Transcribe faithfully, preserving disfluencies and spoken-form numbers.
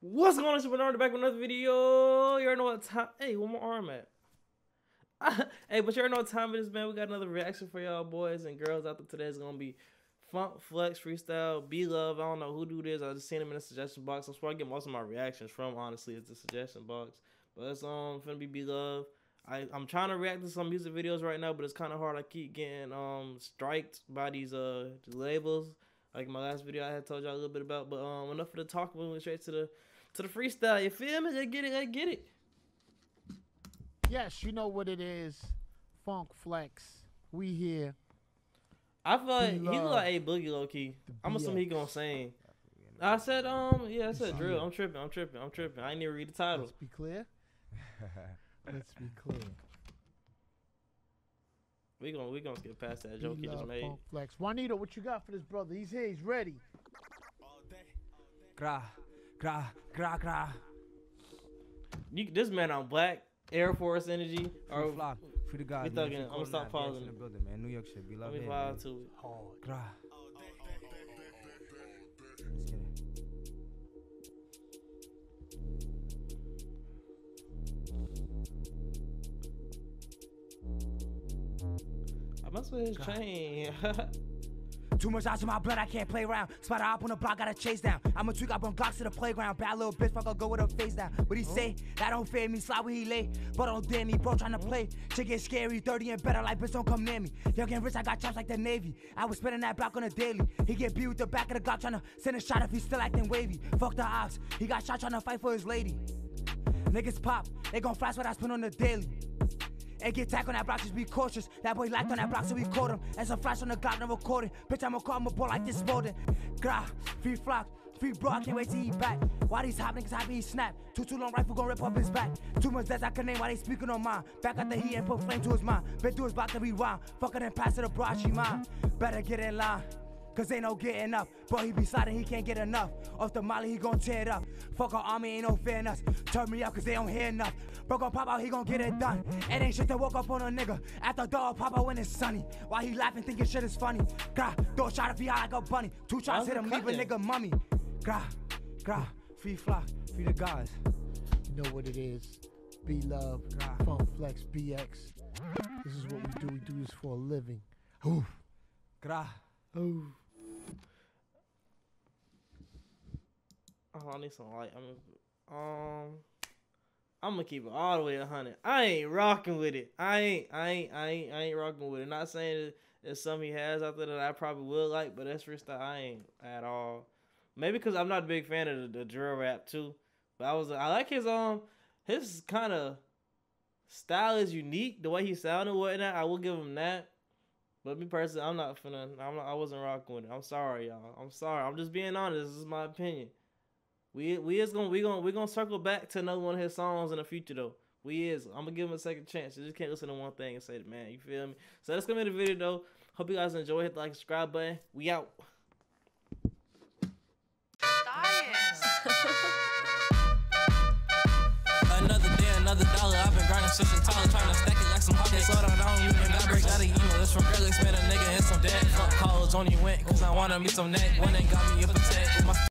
What's going on? It's Bernard back with another video. You already know what time. Hey, where my arm at? Hey, but you already know what time it is, man. We got another reaction for y'all boys and girls out there today. It's gonna be Funk Flex freestyle B-Lovee. I don't know who do this. I just seen him in the suggestion box. That's where I get most of my reactions from. Honestly, it's the suggestion box. But it's um finna be B-Lovee. I I'm trying to react to some music videos right now, but it's kind of hard. I keep getting um striked by these uh labels. Like my last video I had told y'all a little bit about, but um enough of the talk. We went straight to the to the freestyle. You feel me? I get it, I get it. Yes, you know what it is. Funk Flex. We here. I feel like he look like A Boogie low key. I'm assuming he gonna sing. I said um yeah, I said drill. I'm tripping, I'm tripping, I'm tripping. I ain't even read the title. Let's be clear. Let's be clear. We gonna we gonna skip past that joke you just made. Funk Flex. Juanito, what you got for this brother? He's here. He's ready. All day. Gra, gra, gra, gra. You, this man on black Air Force energy. Or flock. Free the guys. I'm gonna stop pausing. The building, man. New York shit. Be love it. Let to it. Oh, gra. I must with his chain. Too much out of my blood, I can't play around. Spot a hop on the block, gotta chase down. I'm a tweak, I bring blocks to the playground. Bad little bitch, fuck, I'll go with her face down. But he oh. say, that don't fear me, slide where he lay. But don't dare me, bro, tryna play. Chick is scary, thirty and better, like bitch, don't come near me. Young and rich, I got chops like the Navy. I was spinning that block on a daily. He get beat with the back of the Glock, tryna send a shot if he still acting wavy. Fuck the ops, he got shot tryna fight for his lady. Niggas pop, they gon' flash what I spin on the daily. And get tack on that block, just be cautious. That boy locked on that block, so we caught him. And some flash on the Glock, no recording. Bitch, I'ma call him a ball like this morning. Grah, free flock, free bro, I can't wait till he back. Why these hop niggas happy he snap? Too, too long rifle gon' rip up his back. Too much death I can name while they speaking on mine. Back out the heat and put flame to his mind. Been through his block to rewind. Fuck it and pass it abroad, she mine. Better get in line. Cause ain't no getting up. Bro, he be sliding, he can't get enough. Off the molly, he gon' tear it up. Fuck our army, ain't no fear in us. Turn me up, cause they don't hear enough. Bro gon' pop out, he gon' get it done. It ain't shit to walk up on a nigga. After dog pop out when it's sunny. While he laughing, thinking shit is funny. Grah, throw a shot if he hot like a bunny. Two shots hit him, leave a nigga mummy. Grah, grah, free flock, free the guys. You know what it is. B-Lovee, Funk Flex, B X. This is what we do, we do this for a living. Oof. Grah. Oof. Oh, I need some light. I'm, um, I'm gonna keep it all the way one hundred. I ain't rocking with it. I ain't, I ain't, I ain't, I ain't rocking with it. Not saying there's some he has out there that I probably will like, but that's freestyle I ain't at all. Maybe because I'm not a big fan of the, the drill rap too. But I was, I like his um, his kind of style is unique. The way he sounded and whatnot, I will give him that. But me personally, I'm not finna. I'm not, I wasn't rocking with it. I'm sorry, y'all. I'm sorry. I'm just being honest. This is my opinion. We we is gonna we gonna we gonna circle back to another one of his songs in the future though. We is I'm gonna give him a second chance. You just can't listen to one thing and say, man, you feel me? So that's gonna be the video though. Hope you guys enjoy. Hit the like, subscribe button. We out. Another day, another dollar. I've been grinding since I'm taller, trying to stack it like some hotcakes. Slow down, I don't even got breaks out of email. It's from Relics, man, a nigga and some dad. Fuck college, only went cause I wanna meet some neck. One ain't got me up a tech.